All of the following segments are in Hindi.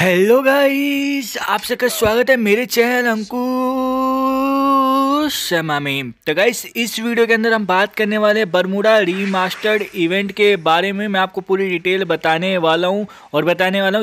हेलो गाइस, आप सबका स्वागत है मेरे चैनल अंकुर शर्मा में। तो गाइस, इस वीडियो के अंदर हम बात करने वाले बरमुडा रीमास्टर्ड इवेंट के बारे में। मैं आपको पूरी डिटेल बताने वाला हूँ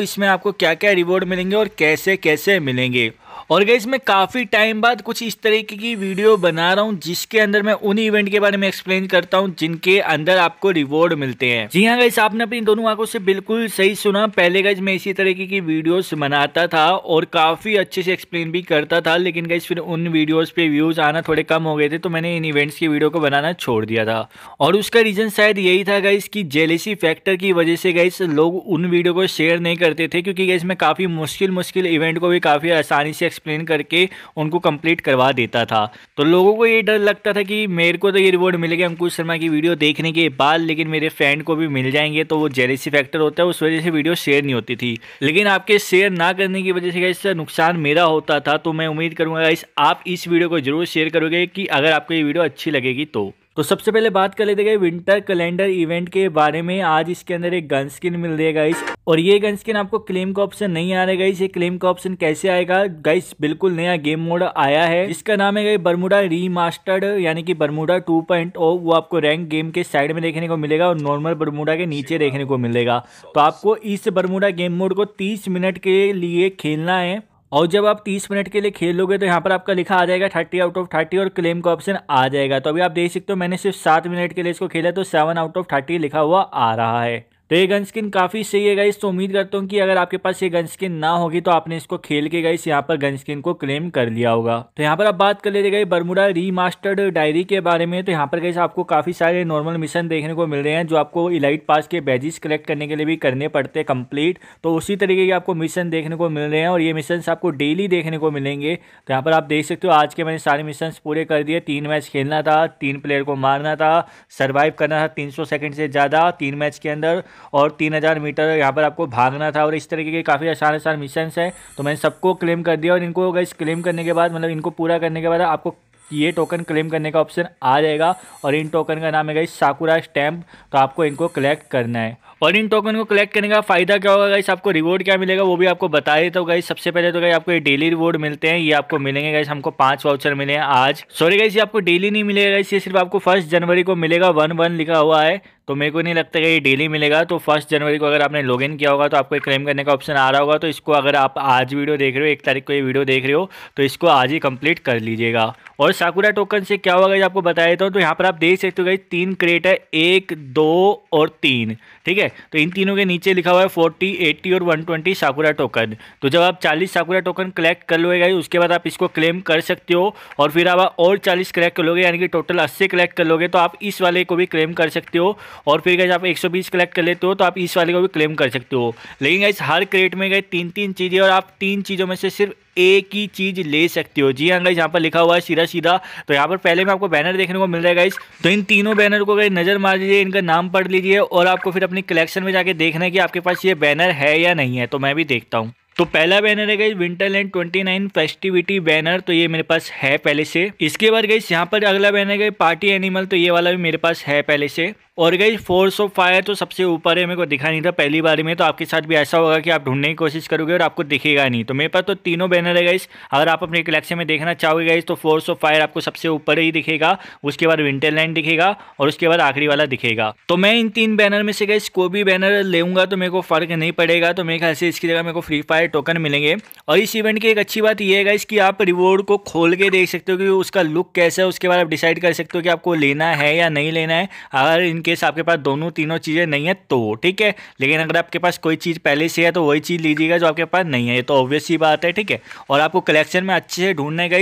इसमें आपको क्या क्या रिवॉर्ड मिलेंगे और कैसे कैसे मिलेंगे। और गाइस, मैं काफ़ी टाइम बाद कुछ इस तरीके की वीडियो बना रहा हूँ जिसके अंदर मैं उन इवेंट के बारे में एक्सप्लेन करता हूँ जिनके अंदर आपको रिवॉर्ड मिलते हैं। जी हाँ गाइस, आपने अपनी दोनों आंखों से बिल्कुल सही सुना। पहले गाइस मैं इसी तरीके की वीडियोस बनाता था और काफ़ी अच्छे से एक्सप्लेन भी करता था, लेकिन गाइस फिर उन वीडियोज़ पर व्यूज़ आना थोड़े कम हो गए थे, तो मैंने इन इवेंट्स की वीडियो को बनाना छोड़ दिया था। और उसका रीज़न शायद यही था गाइस कि जेलेसी फैक्टर की वजह से गाइस लोग उन वीडियो को शेयर नहीं करते थे, क्योंकि गाइस मैं काफ़ी मुश्किल इवेंट को भी काफ़ी आसानी से एक्सप्लेन करके उनको कंप्लीट करवा देता था। तो लोगों को ये डर लगता था कि मेरे को तो ये रिवॉर्ड मिलेगा अंकुश शर्मा की वीडियो देखने के बाद, लेकिन मेरे फ्रेंड को भी मिल जाएंगे, तो वो जेलेसी फैक्टर होता है, उस वजह से वीडियो शेयर नहीं होती थी। लेकिन आपके शेयर ना करने की वजह से गाइस नुकसान मेरा होता था। तो मैं उम्मीद करूंगा गाइस आप इस वीडियो को जरूर शेयर करोगे कि अगर आपको ये वीडियो अच्छी लगेगी। तो सबसे पहले बात कर लेते हैं विंटर कैलेंडर इवेंट के बारे में। आज इसके अंदर एक गन स्किन मिल रही है गाइस, और ये गन स्किन आपको क्लेम का ऑप्शन नहीं आ रहा है गाइस। ये क्लेम का ऑप्शन कैसे आएगा गाइस, बिल्कुल नया गेम मोड आया है जिसका नाम है गाइस बरमुडा रीमास्टर्ड, यानी कि बरमुडा 2.0। वो आपको रैंक गेम के साइड में देखने को मिलेगा और नॉर्मल बरमुडा के नीचे देखने को मिलेगा। तो आपको इस बरमुडा गेम मोड को 30 मिनट के लिए खेलना है, और जब आप 30 मिनट के लिए खेलोगे तो यहाँ पर आपका लिखा आ जाएगा 30 आउट ऑफ 30 और क्लेम का ऑप्शन आ जाएगा। तो अभी आप देख सकते हो मैंने सिर्फ 7 मिनट के लिए इसको खेला तो 7 आउट ऑफ 30 लिखा हुआ आ रहा है। तो ये गन स्किन काफ़ी सही है गाइस। तो उम्मीद करता हूँ कि अगर आपके पास ये गन स्किन ना होगी तो आपने इसको खेल के गाइस यहाँ पर गन स्किन को क्लेम कर लिया होगा। तो यहाँ पर आप बात कर लेते गाइस बरमुडा रीमास्टर्ड डायरी के बारे में। तो यहाँ पर गाइस आपको काफ़ी सारे नॉर्मल मिशन देखने को मिल रहे हैं जो आपको इलाइट पास के बैजेस कलेक्ट करने के लिए भी करने पड़ते हैं कंप्लीट। तो उसी तरीके के आपको मिशन देखने को मिल रहे हैं और ये मिशन आपको डेली देखने को मिलेंगे। तो यहाँ पर आप देख सकते हो आज के मैंने सारे मिशन पूरे कर दिए। 3 मैच खेलना था, 3 प्लेयर को मारना था, सर्वाइव करना था 300 सेकेंड से ज़्यादा 3 मैच के अंदर, और 3000 मीटर यहाँ पर आपको भागना था। और इस तरीके के काफ़ी आसान मिशंस हैं। तो मैंने सबको क्लेम कर दिया और इनको गाइस क्लेम करने के बाद, मतलब इनको पूरा करने के बाद आपको ये टोकन क्लेम करने का ऑप्शन आ जाएगा। और इन टोकन का नाम है गाइस साकुरा स्टैम्प। तो आपको इनको कलेक्ट करना है। और इन टोकन को कलेक्ट करने का फ़ायदा क्या होगा गाइस, आपको रिवॉर्ड क्या मिलेगा वो भी आपको बता देता हूँ गाइस। सबसे पहले तो गाइस आपको ये डेली रिवॉर्ड मिलते हैं, ये आपको मिलेंगे गाइस। हमको 5 वाउचर मिले हैं आज। सॉरी गाइस, ये आपको डेली नहीं मिलेगा गाइस, ये सिर्फ आपको 1 जनवरी को मिलेगा। 1-1 लिखा हुआ है, तो मेरे को नहीं लगता कि ये डेली मिलेगा। तो 1 जनवरी को अगर आपने लॉगिन किया होगा तो आपको क्लेम करने का ऑप्शन आ रहा होगा। तो इसको अगर आप आज वीडियो देख रहे हो, 1 तारीख को ये वीडियो देख रहे हो, तो इसको आज ही कंप्लीट कर लीजिएगा। और साकुरा टोकन से क्या होगा ये आपको बता देता हूँ। तो यहाँ पर आप देख सकते हो गाइस 3 क्रेट है, 1, 2 और 3, ठीक है। तो इन तीनों के नीचे लिखा हुआ है 40, 80 और 120 साकुरा टोकन। तो जब आप 40 साकुरा टोकन कलेक्ट कर लोगे गाइस उसके बाद आप इसको क्लेम कर सकते हो। और फिर आप और 40 कलेक्ट कर लोगे, यानी कि टोटल 80 कलेक्ट कर लोगे तो आप इस वाले को भी क्लेम कर सकते हो। और फिर गाइस आप 120 कलेक्ट कर लेते हो तो आप इस वाले को भी क्लेम कर सकते हो। लेकिन गाइस हर क्रेट में गाइस 3-3 चीज़ें, और आप 3 चीज़ों में से सिर्फ एक ही चीज़ ले सकते हो। जी हाँ गाइस, यहाँ पर लिखा हुआ है सीधा। तो यहाँ पर पहले में आपको बैनर देखने को मिल रहा है गाइस। तो इन तीनों बैनर को गाइस नज़र मार लीजिए, इनका नाम पढ़ लीजिए, और आपको फिर अपनी कलेक्शन में जाके देखना है कि आपके पास ये बैनर है या नहीं है। तो मैं भी देखता हूँ। तो पहला बैनर है गाइस विंटरलैंड 29 फेस्टिविटी बैनर। तो ये मेरे पास है पहले से। इसके बाद गाइस यहाँ पर अगला बैनर है गाइस पार्टी एनिमल। तो ये वाला भी मेरे पास है पहले से। और गाइस फोर्स ऑफ फायर तो सबसे ऊपर है, मेरे को दिखा नहीं था पहली बार में। तो आपके साथ भी ऐसा होगा कि आप ढूंढने की कोशिश करोगे और आपको दिखेगा नहीं। तो मेरे पास तो तीनों बैनर है गाइस। अगर आप अपने कलेक्शन में देखना चाहोगे गाइस तो फोर्स ऑफ फायर आपको सबसे ऊपर ही दिखेगा, उसके बाद विंटरलैंड दिखेगा और उसके बाद आखिरी वाला दिखेगा। तो मैं इन 3 बैनर में से गाइस कोई भी बैनर लेऊंगा तो मेरे को फर्क नहीं पड़ेगा। तो मेरे ख्याल से इसकी जगह मेरे को फ्री फायर टोकन मिलेंगे। और इस इवेंट की एक अच्छी बात यह है गाइस कि आप रिवॉर्ड को खोल के देख सकते हो कि उसका लुक कैसा है। उसके बाद आप डिसाइड कर सकते हो कि आपको लेना है या नहीं लेना है, अगर केस आपके पास दोनों तीनों चीज़ें नहीं है तो ठीक है। लेकिन अगर आपके पास कोई चीज़ पहले से है तो वही चीज़ लीजिएगा जो आपके पास नहीं है, ये तो ऑब्वियस ही बात है, ठीक है। और आपको कलेक्शन में अच्छे से ढूंढने का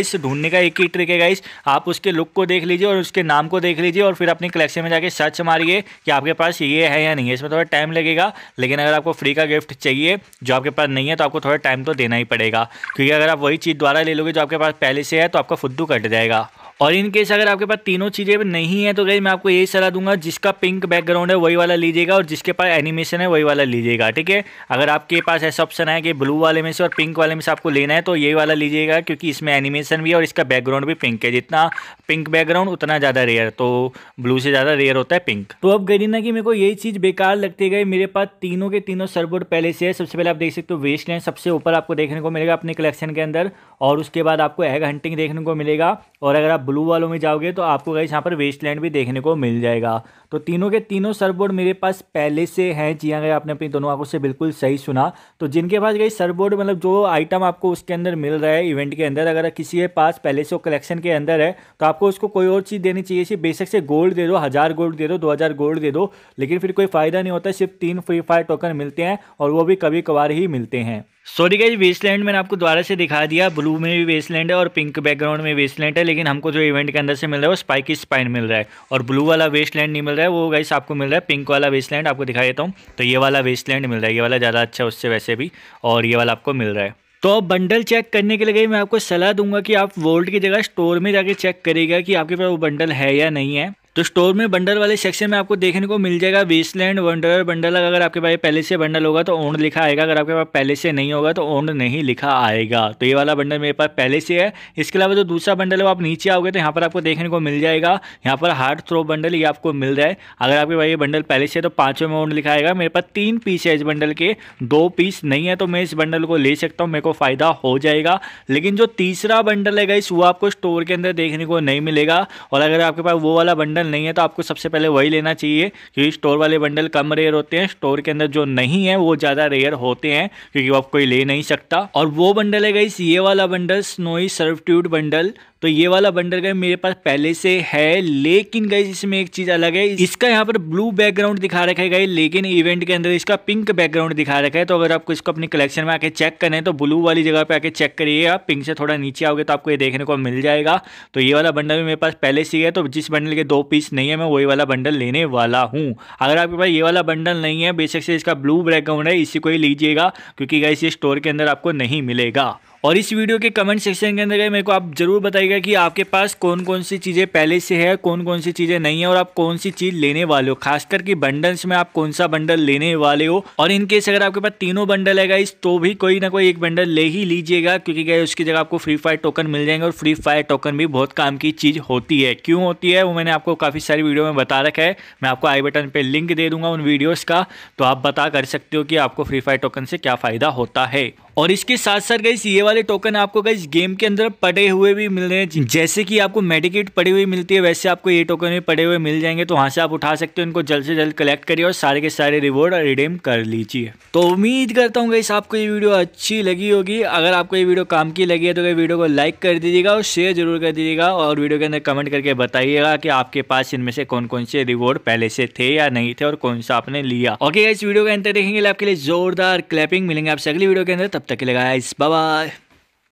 एक ही ट्रिक है गाइस। आप उसके लुक को देख लीजिए और उसके नाम को देख लीजिए और फिर अपने कलेक्शन में जाके सर्च मारिए कि आपके पास ये है या नहीं है। इसमें थोड़ा टाइम लगेगा, लेकिन अगर आपको फ्री का गिफ्ट चाहिए जो आपके पास नहीं है तो आपको थोड़ा टाइम तो देना ही पड़ेगा, क्योंकि अगर आप वही चीज़ द्वारा ले लोगे जो आपके पास पहले से है तो आपका फुद्दू कट जाएगा। और इनकेस अगर आपके पास तीनों चीज़ें नहीं है तो गाइस मैं आपको यही सलाह दूंगा, जिसका पिंक बैकग्राउंड है वही वाला लीजिएगा और जिसके पास एनिमेशन है वही वाला लीजिएगा। ठीक है, अगर आपके पास ऐसा ऑप्शन है कि ब्लू वाले में से और पिंक वाले में से आपको लेना है तो यही वाला लीजिएगा, क्योंकि इसमें एनिमेशन भी है और इसका बैकग्राउंड भी पिंक है। जितना पिंक बैकग्राउंड उतना ज़्यादा रेयर, तो ब्लू से ज़्यादा रेयर होता है पिंक। तो अब गई ना कि मेरे को यही चीज़ बेकार लगती गई, मेरे पास तीनों के तीनों सर्वोर्ड पहले से है। सबसे पहले आप देख सकते हो वेस्टलैंड सबसे ऊपर आपको देखने को मिलेगा अपने कलेक्शन के अंदर, और उसके बाद आपको एग हंटिंग देखने को मिलेगा, और अगर आप ब्लू वालों में जाओगे तो आपको गाइस यहाँ पर वेस्टलैंड भी देखने को मिल जाएगा। तो तीनों के तीनों सर्वोर्ड मेरे पास पहले से हैं। जी हाँ गाइस, आपने अपनी दोनों आंखों से बिल्कुल सही सुना। तो जिनके पास गाइस सर्वोर्ड मतलब जो आइटम आपको उसके अंदर मिल रहा है इवेंट के अंदर, अगर किसी के पास पहले से कलेक्शन के अंदर है तो आपको उसको कोई और चीज़ देनी चाहिए थी। बेशक से गोल्ड दे दो, 1000 गोल्ड दे दो, 2000 गोल्ड दे दो, लेकिन फिर कोई फ़ायदा नहीं होता। सिर्फ 3 फ्री फायर टोकन मिलते हैं और वो भी कभी कभार ही मिलते हैं। सॉरी गाइस, वेस्टलैंड मैंने आपको दोबारा से दिखा दिया, ब्लू में भी वेस्टलैंड है और पिंक बैकग्राउंड में वेस्टलैंड है, लेकिन हमको जो इवेंट के अंदर से मिल रहा है वो स्पाइकी स्पाइन मिल रहा है और ब्लू वाला वेस्टलैंड नहीं मिल रहा है, वो गाइस आपको मिल रहा है पिंक वाला वेस्टलैंड। आपको दिखा देता हूँ, तो ये वाला वेस्टलैंड मिल रहा है, ये वाला ज़्यादा अच्छा उससे वैसे भी, और ये वाला आपको मिल रहा है। तो अब बंडल चेक करने के लिए मैं आपको सलाह दूंगा कि आप वोल्ट की जगह स्टोर में जाके चेक करिएगा कि आपके पास वो बंडल है या नहीं है। तो स्टोर में बंडल वाले सेक्शन में आपको देखने को मिल जाएगा वेस्टलैंड वंडरर बंडल। अगर आपके पास पहले से बंडल होगा तो ओन्ड लिखा आएगा, अगर आपके पास पहले से नहीं होगा तो ओन्ड नहीं लिखा आएगा। तो ये वाला बंडल मेरे पास पहले से है। इसके अलावा जो दूसरा बंडल है वो आप नीचे आओगे तो यहाँ पर आपको देखने को मिल जाएगा, यहाँ पर हार्ट थ्रोब बंडल, ये आपको मिल रहा है। अगर आपके पास ये बंडल पहले से है तो 5वें में ओन्ड लिखा आएगा। मेरे पास 3 पीस है इस बंडल के, 2 पीस नहीं है तो मैं इस बंडल को ले सकता हूँ, मेरे को फ़ायदा हो जाएगा। लेकिन जो तीसरा बंडल है गाइस वो आपको स्टोर के अंदर देखने को नहीं मिलेगा, और अगर आपके पास वो वाला बंडल नहीं है तो आपको सबसे पहले वही लेना चाहिए, क्योंकि स्टोर वाले बंडल कम रेयर होते हैं। स्टोर के अंदर जो नहीं है वो ज्यादा रेयर होते हैं, क्योंकि वो आप कोई ले नहीं सकता। और वो बंडल है गाइस ये वाला बंडल, स्नोई सर्वट्यूड बंडल। तो ये वाला बंडल गाइस मेरे पास पहले से है, लेकिन गाइस इसमें एक चीज अलग है, इसका यहाँ पर ब्लू बैकग्राउंड दिखा रखा है गाइस, लेकिन इवेंट के अंदर इसका पिंक बैकग्राउंड दिखा रखा है। तो अगर आपको इसको अपनी कलेक्शन में आके चेक करना है तो ब्लू वाली जगह पे आके चेक करिएगा, पिंक से थोड़ा नीचे आओगे तो आपको ये देखने को मिल जाएगा। तो ये वाला बंडल मेरे पास पहले से है, तो जिस बंडल के 2 पीस नहीं है मैं वही वाला बंडल लेने वाला हूँ। अगर आपके पास ये वाला बंडल नहीं है, बेशक से इसका ब्लू बैकग्राउंड है, इसी को ही लीजिएगा, क्योंकि गाइस ये स्टोर के अंदर आपको नहीं मिलेगा। और इस वीडियो के कमेंट सेक्शन के अंदर मेरे को आप जरूर बताइएगा कि आपके पास कौन कौन सी चीज़ें पहले से है, कौन कौन सी चीज़ें नहीं है, और आप कौन सी चीज़ लेने वाले हो, खासकर कि बंडल्स में आप कौन सा बंडल लेने वाले हो। और इनकेस अगर आपके पास तीनों बंडल है गाइस तो भी कोई ना कोई एक बंडल ले ही लीजिएगा, क्योंकि गाइस उसकी जगह आपको फ्री फायर टोकन मिल जाएंगे, और फ्री फायर टोकन भी बहुत काम की चीज़ होती है। क्यों होती है वो मैंने आपको काफ़ी सारी वीडियो में बता रखा है, मैं आपको आई बटन पर लिंक दे दूँगा उन वीडियोज़ का, तो आप बता कर सकते हो कि आपको फ्री फायर टोकन से क्या फ़ायदा होता है। और इसके साथ साथ गाइस ये वाले टोकन आपको गाइस गेम के अंदर पड़े हुए भी मिल रहे हैं, जैसे कि आपको मेडिकेट पड़ी हुई मिलती है वैसे आपको ये टोकन भी पड़े हुए मिल जाएंगे, तो वहाँ से आप उठा सकते हो। इनको जल्द से जल्द कलेक्ट करिए और सारे के सारे रिवॉर्ड रिडीम कर लीजिए। तो उम्मीद करता हूँ गाइस आपको ये वीडियो अच्छी लगी होगी। अगर आपको ये वीडियो काम की लगी है तो वीडियो को लाइक कर दीजिएगा और शेयर जरूर कर दीजिएगा, और वीडियो के अंदर कमेंट करके बताइएगा कि आपके पास इनमें से कौन कौन से रिवॉर्ड पहले से थे या नहीं थे और कौन सा आपने लिया। ओके गाइस, वीडियो का अंत देखेंगे, आपके लिए जोरदार क्लैपिंग मिलेंगे आपसे अगली वीडियो के अंदर। तब तक के लिए गाइस बाय बाय।